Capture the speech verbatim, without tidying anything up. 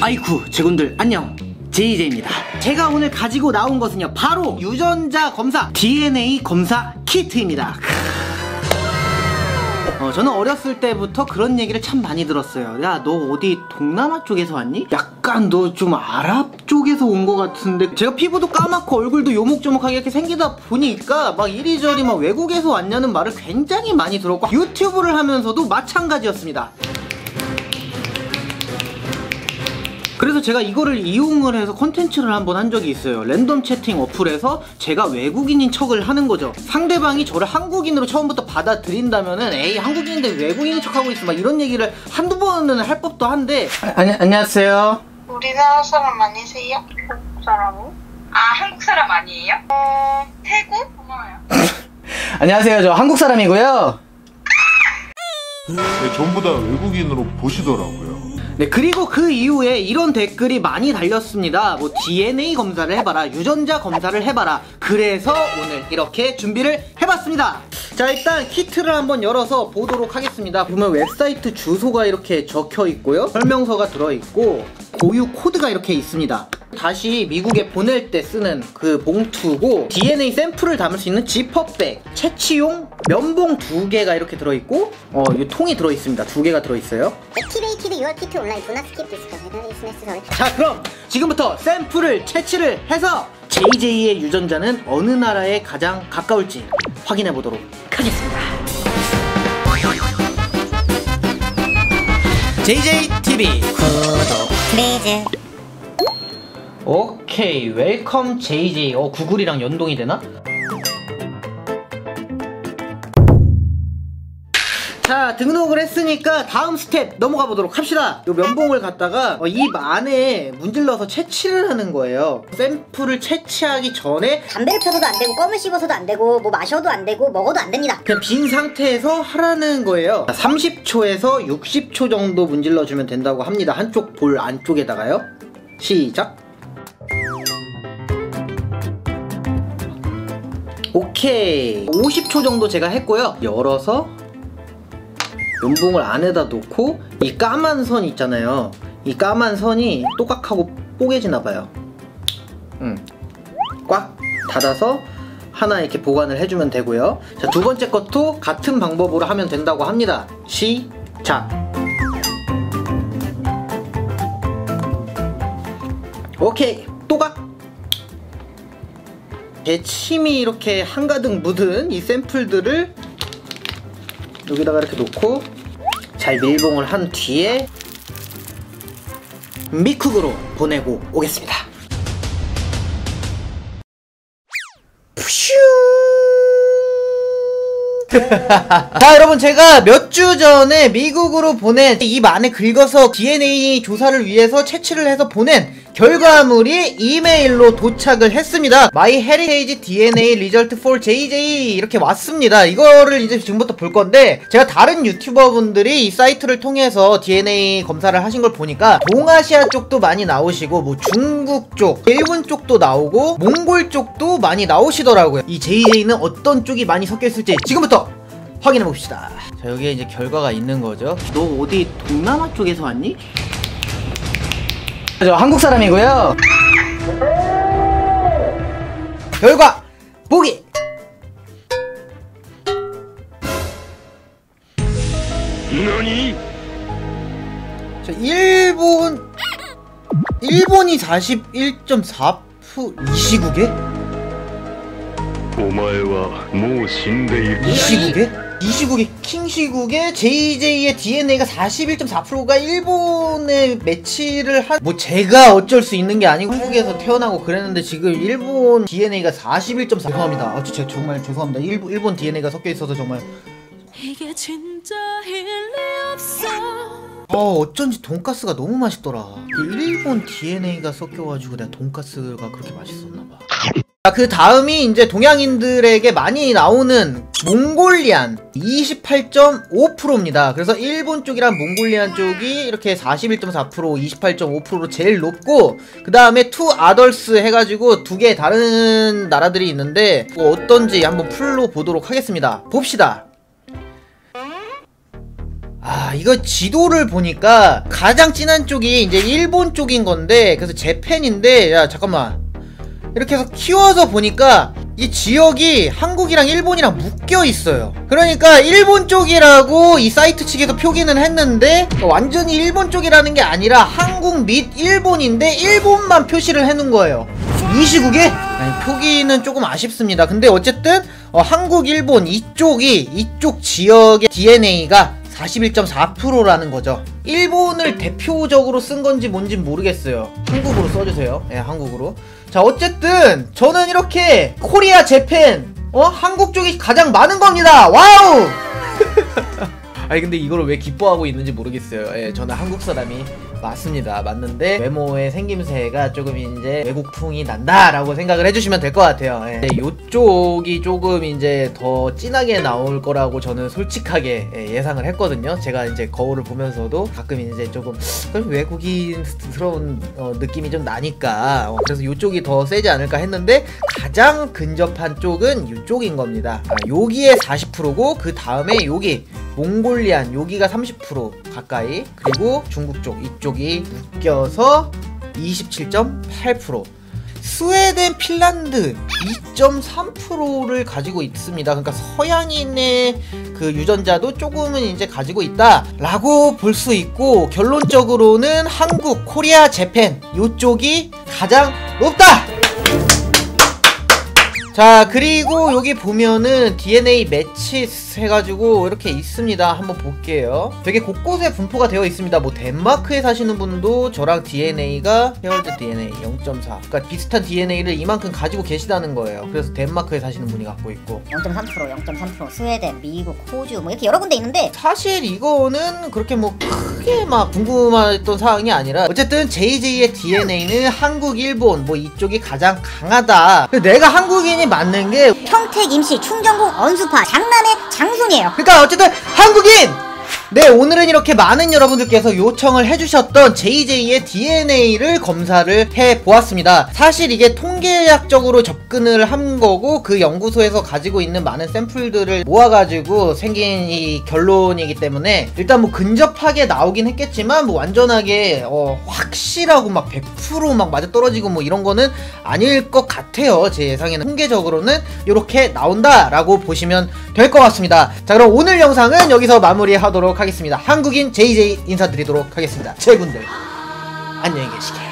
아이쿠 제군들 안녕, 제이제이입니다. 제가 오늘 가지고 나온 것은요, 바로 유전자 검사 디엔에이 검사 키트입니다. 어, 저는 어렸을 때부터 그런 얘기를 참 많이 들었어요. 야, 너 어디 동남아 쪽에서 왔니? 약간 너 좀 아랍 쪽에서 온 것 같은데. 제가 피부도 까맣고 얼굴도 요목조목하게 이렇게 생기다 보니까 막 이리저리 막 외국에서 왔냐는 말을 굉장히 많이 들었고, 유튜브를 하면서도 마찬가지였습니다. 그래서 제가 이거를 이용을 해서 컨텐츠를 한 번 한 적이 있어요. 랜덤 채팅 어플에서 제가 외국인인 척을 하는 거죠. 상대방이 저를 한국인으로 처음부터 받아들인다면은 에이 한국인인데 외국인인 척하고 있어 막 이런 얘기를 한두 번은 할 법도 한데. 아니, 안녕하세요. 우리나라 사람 아니세요? 한국 사람이요? 아, 한국 사람 아니에요? 어... 태국? 고마워요. 안녕하세요, 저 한국 사람이고요. 네, 전부 다 외국인으로 보시더라고요. 네, 그리고 그 이후에 이런 댓글이 많이 달렸습니다. 뭐 디엔에이 검사를 해봐라, 유전자 검사를 해봐라. 그래서 오늘 이렇게 준비를 해봤습니다. 자, 일단 키트를 한번 열어서 보도록 하겠습니다. 보면 웹사이트 주소가 이렇게 적혀 있고요, 설명서가 들어있고 고유 코드가 이렇게 있습니다. 다시 미국에 보낼 때 쓰는 그 봉투고, 디엔에이 샘플을 담을 수 있는 지퍼백, 채취용 면봉 두 개가 이렇게 들어있고, 어, 이 통이 들어있습니다. 두 개가 들어있어요. 액티베이티드 유어 키트 온라인 도넛 키트 있을까요? 자, 그럼 지금부터 샘플을 채취를 해서 제이제이의 유전자는 어느 나라에 가장 가까울지 확인해 보도록 하겠습니다. 제이제이티비 구독 플리즈. 오케이, 웰컴 제이제이. 어, 구글이랑 연동이 되나? 자, 등록을 했으니까 다음 스텝 넘어가 보도록 합시다. 이 면봉을 갖다가 어, 입 안에 문질러서 채취를 하는 거예요. 샘플을 채취하기 전에 담배를 펴서도 안 되고, 껌을 씹어서도 안 되고, 뭐 마셔도 안 되고, 먹어도 안 됩니다. 그냥 빈 상태에서 하라는 거예요. 삼십 초에서 육십 초 정도 문질러주면 된다고 합니다. 한쪽 볼 안쪽에다가요. 시작! 오케이, 오십 초 정도 제가 했고요. 열어서 면봉을 안에다 놓고, 이 까만 선 있잖아요, 이 까만 선이 또각하고 뽀개지나봐요. 음. 꽉 닫아서 하나 이렇게 보관을 해주면 되고요. 자, 두 번째 것도 같은 방법으로 하면 된다고 합니다. 시작! 오케이, 또각! 제 침이 이렇게 한가득 묻은 이 샘플들을 여기다가 이렇게 놓고 잘 밀봉을 한 뒤에 미쿡으로 보내고 오겠습니다. 푸슈. 자, 여러분, 제가 몇 주 전에 미국으로 보낸, 입 안에 긁어서 디엔에이 조사를 위해서 채취를 해서 보낸 결과물이 이메일로 도착을 했습니다. My Heritage 디엔에이 Result for 제이제이 이렇게 왔습니다. 이거를 이제 지금부터 볼 건데, 제가 다른 유튜버 분들이 이 사이트를 통해서 디엔에이 검사를 하신 걸 보니까 동아시아 쪽도 많이 나오시고, 뭐 중국 쪽, 일본 쪽도 나오고, 몽골 쪽도 많이 나오시더라고요. 이 제이제이는 어떤 쪽이 많이 섞여있을지 지금부터 확인해 봅시다. 자, 여기에 이제 결과가 있는 거죠. 너 어디 동남아 쪽에서 왔니? 저 한국 사람이고요. 결과 보기. 너니? 저 일본 일본이 사십일 점 사 퍼센트 이 시국에? 이 시국에? 이 시국에, 킹시국에 제이제이의 디엔에이가 사십일 점 사 퍼센트가 일본에 매치를 한... 뭐 제가 어쩔 수 있는 게 아니고 한국에서 태어나고 그랬는데 지금 일본 디엔에이가 사십일 점 사 퍼센트... 죄송합니다. 아, 제가 정말 죄송합니다. 일본, 일본 디엔에이가 섞여있어서 정말... 이게 진짜 일리 없어. 어, 어쩐지 돈가스가 너무 맛있더라. 일본 디엔에이가 섞여가지고 내가 돈가스가 그렇게 맛있었나봐. 아, 그 다음이 이제 동양인들에게 많이 나오는 몽골리안 이십팔 점 오 퍼센트입니다. 그래서 일본 쪽이랑 몽골리안 쪽이 이렇게 사십일 점 사 퍼센트, 이십팔 점 오 퍼센트로 제일 높고, 그 다음에 투 아덜스 해가지고 두 개 다른 나라들이 있는데 뭐 어떤지 한번 풀로 보도록 하겠습니다. 봅시다. 아, 이거 지도를 보니까 가장 진한 쪽이 이제 일본 쪽인 건데, 그래서 재팬인데, 야 잠깐만, 이렇게 해서 키워서 보니까 이 지역이 한국이랑 일본이랑 묶여 있어요. 그러니까 일본 쪽이라고 이 사이트 측에서 표기는 했는데 완전히 일본 쪽이라는 게 아니라 한국 및 일본인데 일본만 표시를 해놓은 거예요. 이 시국에? 아니, 표기는 조금 아쉽습니다. 근데 어쨌든 어, 한국, 일본 이쪽이 이쪽 지역의 디엔에이가 사십일 점 사 퍼센트라는 거죠. 일본을 대표적으로 쓴 건지 뭔진 모르겠어요. 한국으로 써주세요. 예, 한국으로. 자, 어쨌든 저는 이렇게 코리아, 재팬, 어? 한국 쪽이 가장 많은 겁니다. 와우! 아니 근데 이걸 왜 기뻐하고 있는지 모르겠어요. 예, 저는 한국 사람이 맞습니다. 맞는데 외모의 생김새가 조금 이제 외국풍이 난다 라고 생각을 해주시면 될 것 같아요. 예. 요쪽이 조금 이제 더 진하게 나올 거라고 저는 솔직하게 예, 예상을 했거든요. 제가 이제 거울을 보면서도 가끔 이제 조금 외국인스러운 어, 느낌이 좀 나니까 어, 그래서 요쪽이 더 세지 않을까 했는데 가장 근접한 쪽은 요쪽인 겁니다. 아, 여기에 사십 퍼센트고 그 다음에 여기 몽골리안 여기가 삼십 퍼센트 가까이, 그리고 중국 쪽 이쪽이 묶여서 이십칠 점 팔 퍼센트, 스웨덴, 핀란드 이 점 삼 퍼센트를 가지고 있습니다. 그러니까 서양인의 그 유전자도 조금은 이제 가지고 있다 라고 볼 수 있고, 결론적으로는 한국, 코리아, 재팬 이쪽이 가장 높다! 자, 그리고 여기 보면은 디엔에이 매치 해가지고 이렇게 있습니다. 한번 볼게요. 되게 곳곳에 분포가 되어 있습니다. 뭐 덴마크에 사시는 분도 저랑 디엔에이가 헤럴드 디엔에이 영 점 사, 그러니까 비슷한 디엔에이를 이만큼 가지고 계시다는 거예요. 그래서 덴마크에 사시는 분이 갖고 있고 영 점 삼 퍼센트, 영 점 삼 퍼센트, 스웨덴, 미국, 호주 뭐 이렇게 여러 군데 있는데, 사실 이거는 그렇게 뭐 크게 막 궁금했던 사항이 아니라 어쨌든 제이제이의 디엔에이는 한국, 일본 뭐 이쪽이 가장 강하다. 내가 한국인이 맞는 게 평택, 임시, 충정궁, 언수파, 장난의 장순이에요. 그러니까 어쨌든 한국인! 네, 오늘은 이렇게 많은 여러분들께서 요청을 해주셨던 제이제이의 디엔에이를 검사를 해보았습니다. 사실 이게 통계학적으로 접근을 한 거고 그 연구소에서 가지고 있는 많은 샘플들을 모아가지고 생긴 이 결론이기 때문에 일단 뭐 근접하게 나오긴 했겠지만 뭐 완전하게 어, 확실하고 막 백 퍼센트 막 맞아떨어지고 뭐 이런 거는 아닐 것 같아요. 제 예상에는 통계적으로는 이렇게 나온다라고 보시면 될 것 같습니다. 자, 그럼 오늘 영상은 여기서 마무리하도록 하겠습니다. 한국인 제이제이 인사드리도록 하겠습니다. 제군들 안녕히 계시게.